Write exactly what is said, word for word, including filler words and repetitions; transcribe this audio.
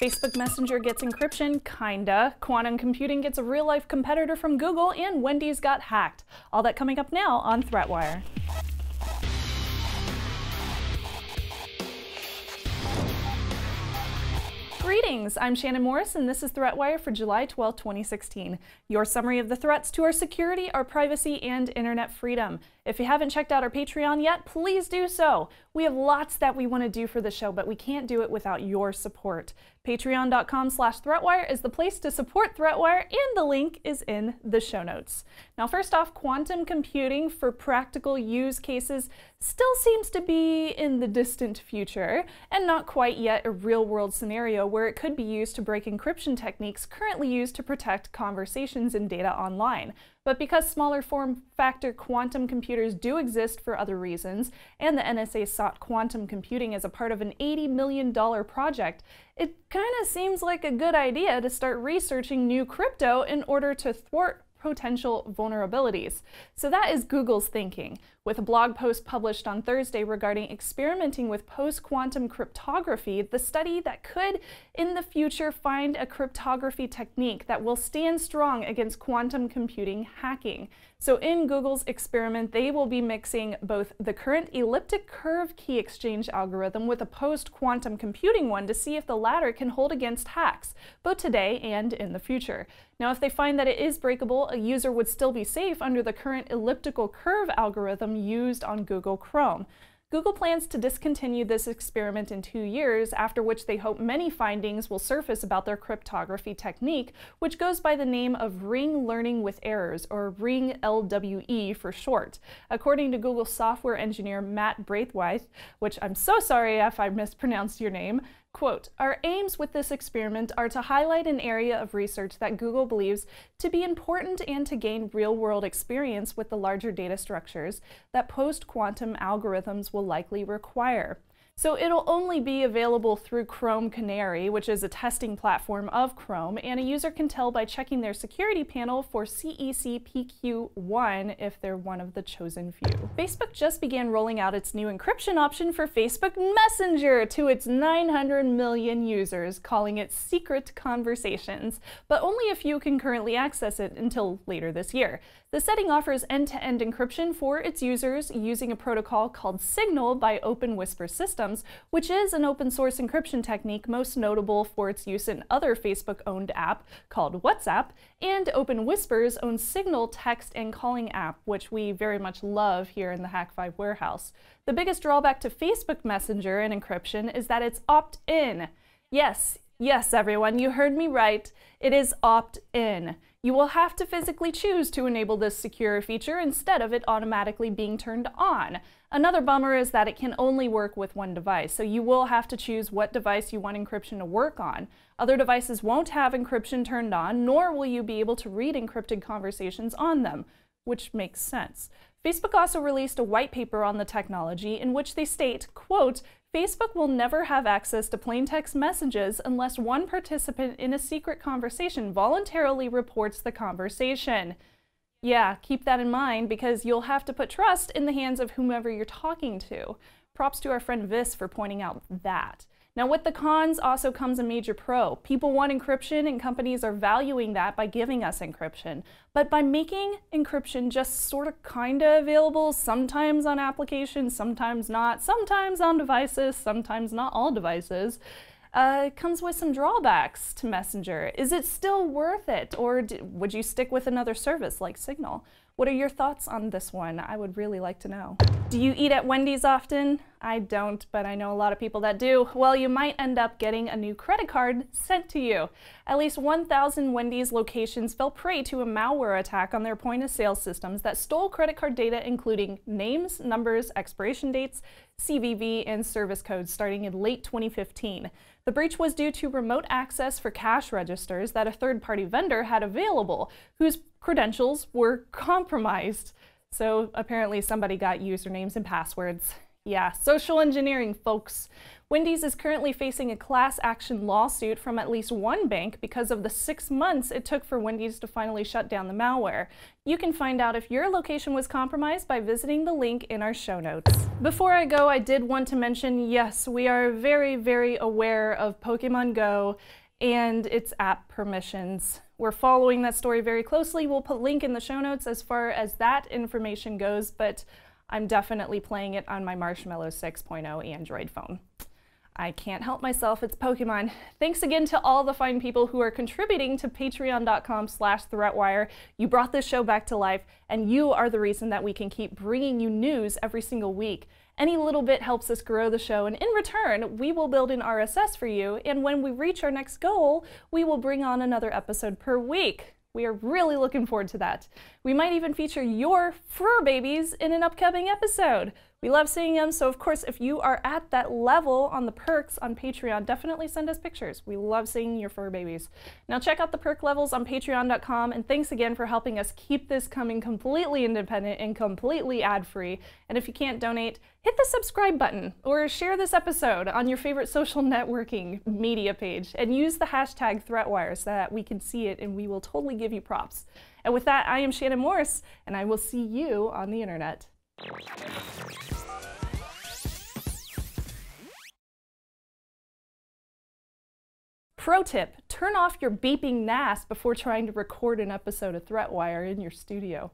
Facebook Messenger gets encryption, kinda. Quantum computing gets a real-life competitor from Google, and Wendy's got hacked. All that coming up now on ThreatWire. Greetings, I'm Shannon Morse, and this is ThreatWire for July twelfth, twenty sixteen. Your summary of the threats to our security, our privacy, and internet freedom. If you haven't checked out our Patreon yet, please do so. We have lots that we want to do for the show, but we can't do it without your support. Patreon.com slash ThreatWire is the place to support ThreatWire, and the link is in the show notes. Now, first off, quantum computing for practical use cases still seems to be in the distant future, and not quite yet a real-world scenario where it could be used to break encryption techniques currently used to protect conversations and data online. But because smaller form factor quantum computers do exist for other reasons, and the N S A sought quantum computing as a part of an eighty million dollar project, it kind of seems like a good idea to start researching new crypto in order to thwart potential vulnerabilities. So that is Google's thinking, with a blog post published on Thursday regarding experimenting with post-quantum cryptography, the study that could, in the future, find a cryptography technique that will stand strong against quantum computing hacking. So in Google's experiment, they will be mixing both the current elliptic curve key exchange algorithm with a post-quantum computing one to see if the latter can hold against hacks, both today and in the future. Now, if they find that it is breakable, a user would still be safe under the current elliptical curve algorithm used on Google Chrome. Google plans to discontinue this experiment in two years, after which they hope many findings will surface about their cryptography technique, which goes by the name of Ring Learning with Errors, or Ring L W E for short. According to Google software engineer Matt Braithwaite, which I'm so sorry if I mispronounced your name, quote, "Our aims with this experiment are to highlight an area of research that Google believes to be important and to gain real-world experience with the larger data structures that post-quantum algorithms will likely require." So it'll only be available through Chrome Canary, which is a testing platform of Chrome, and a user can tell by checking their security panel for C E C P Q one if they're one of the chosen few. Facebook just began rolling out its new encryption option for Facebook Messenger to its nine hundred million users, calling it Secret Conversations, but only a few can currently access it until later this year. The setting offers end-to-end encryption for its users using a protocol called Signal by Open Whisper Systems, which is an open-source encryption technique most notable for its use in other Facebook-owned app called WhatsApp, and Open Whisper's own Signal text and calling app, which we very much love here in the Hak five warehouse. The biggest drawback to Facebook Messenger and encryption is that it's opt-in. Yes, yes, everyone, you heard me right. It is opt-in. You will have to physically choose to enable this secure feature instead of it automatically being turned on. Another bummer is that it can only work with one device, so you will have to choose what device you want encryption to work on. Other devices won't have encryption turned on, nor will you be able to read encrypted conversations on them, which makes sense. Facebook also released a white paper on the technology in which they state, quote, "Facebook will never have access to plain text messages unless one participant in a secret conversation voluntarily reports the conversation." Yeah, keep that in mind, because you'll have to put trust in the hands of whomever you're talking to. Props to our friend Vis for pointing out that. Now, with the cons also comes a major pro. People want encryption, and companies are valuing that by giving us encryption. But by making encryption just sort of kinda available, sometimes on applications, sometimes not, sometimes on devices, sometimes not all devices, uh, comes with some drawbacks to Messenger. Is it still worth it, or d would you stick with another service like Signal? What are your thoughts on this one? I would really like to know. Do you eat at Wendy's often? I don't, but I know a lot of people that do. Well, you might end up getting a new credit card sent to you. At least one thousand Wendy's locations fell prey to a malware attack on their point-of-sale systems that stole credit card data, including names, numbers, expiration dates, C V V, and service codes starting in late twenty fifteen. The breach was due to remote access for cash registers that a third-party vendor had available, whose credentials were compromised. So apparently somebody got usernames and passwords. Yeah, social engineering, folks. Wendy's is currently facing a class action lawsuit from at least one bank because of the six months it took for Wendy's to finally shut down the malware. You can find out if your location was compromised by visiting the link in our show notes. Before I go, I did want to mention, yes, we are very, very aware of Pokemon Go and its app permissions. We're following that story very closely. We'll put a link in the show notes as far as that information goes, but I'm definitely playing it on my Marshmallow six point oh Android phone. I can't help myself, it's Pokemon. Thanks again to all the fine people who are contributing to patreon dot com slash threatwire. You brought this show back to life, and you are the reason that we can keep bringing you news every single week. Any little bit helps us grow the show, and in return, we will build an R S S for you, and when we reach our next goal, we will bring on another episode per week. We are really looking forward to that. We might even feature your fur babies in an upcoming episode. We love seeing them, so of course, if you are at that level on the perks on Patreon, definitely send us pictures. We love seeing your fur babies. Now check out the perk levels on patreon dot com, and thanks again for helping us keep this coming completely independent and completely ad-free. And if you can't donate, hit the subscribe button or share this episode on your favorite social networking media page and use the hashtag ThreatWire so that we can see it and we will totally give you props. And with that, I am Shannon Morse, and I will see you on the internet. Pro tip, turn off your beeping N A S before trying to record an episode of ThreatWire in your studio.